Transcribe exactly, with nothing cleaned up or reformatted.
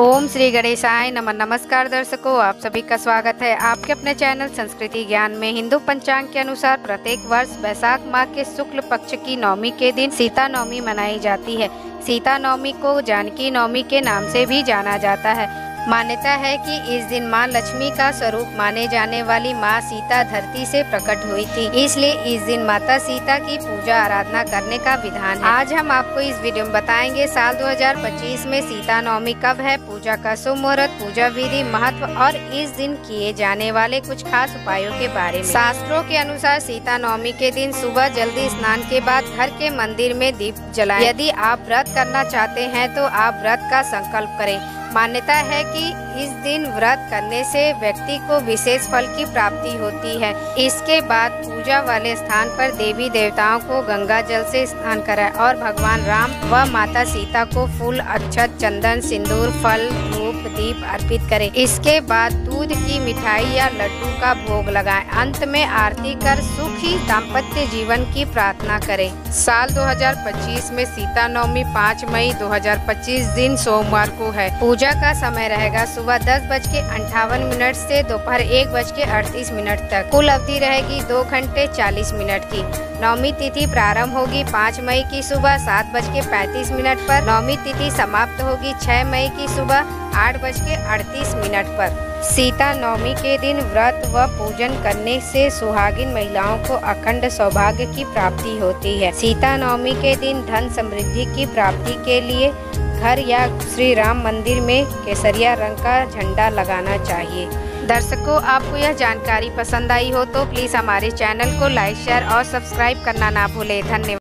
ओम श्री गणेशाय नमः। नमस्कार दर्शकों, आप सभी का स्वागत है आपके अपने चैनल संस्कृति ज्ञान में। हिंदू पंचांग के अनुसार प्रत्येक वर्ष वैशाख माह के शुक्ल पक्ष की नवमी के दिन सीता नवमी मनाई जाती है। सीता नवमी को जानकी नवमी के नाम से भी जाना जाता है। मान्यता है कि इस दिन माँ लक्ष्मी का स्वरूप माने जाने वाली माँ सीता धरती से प्रकट हुई थी, इसलिए इस दिन माता सीता की पूजा आराधना करने का विधान है। आज हम आपको इस वीडियो में बताएंगे साल दो हज़ार पच्चीस में सीता नवमी कब है, पूजा का शुभ मुहूर्त, पूजा विधि, महत्व और इस दिन किए जाने वाले कुछ खास उपायों के बारे में। शास्त्रों के अनुसार सीता नवमी के दिन सुबह जल्दी स्नान के बाद घर के मंदिर में दीप जलाएं। यदि आप व्रत करना चाहते हैं तो आप व्रत का संकल्प करें। मान्यता है कि इस दिन व्रत करने से व्यक्ति को विशेष फल की प्राप्ति होती है। इसके बाद पूजा वाले स्थान पर देवी देवताओं को गंगा जल से स्नान कराएं और भगवान राम व माता सीता को फूल, अक्षत, चंदन, सिंदूर, फल, धूप, दीप अर्पित करें। इसके बाद दूध की मिठाई या लड्डू का भोग लगाएं। अंत में आरती कर सुखी दाम्पत्य जीवन की प्रार्थना करें। साल दो हज़ार पच्चीस में सीता नवमी पाँच मई दो हज़ार पच्चीस दिन सोमवार को है। पूजा का समय रहेगा सुबह दस बज के अंठावन मिनट से दोपहर एक बज के अड़तीस मिनट तक। कुल अवधि रहेगी दो घंटे चालीस मिनट की। नवमी तिथि प्रारंभ होगी पाँच मई की सुबह सात बज के पैंतीस मिनट पर। नवमी तिथि समाप्त होगी छह मई की सुबह आठ बज के अड़तीस मिनट पर। सीता नवमी के दिन व्रत व पूजन करने से सुहागिन महिलाओं को अखंड सौभाग्य की प्राप्ति होती है। सीता नवमी के दिन धन समृद्धि की प्राप्ति के लिए घर या श्री राम मंदिर में केसरिया रंग का झंडा लगाना चाहिए। दर्शकों, आपको यह जानकारी पसंद आई हो तो प्लीज़ हमारे चैनल को लाइक, शेयर और सब्सक्राइब करना ना भूलें। धन्यवाद।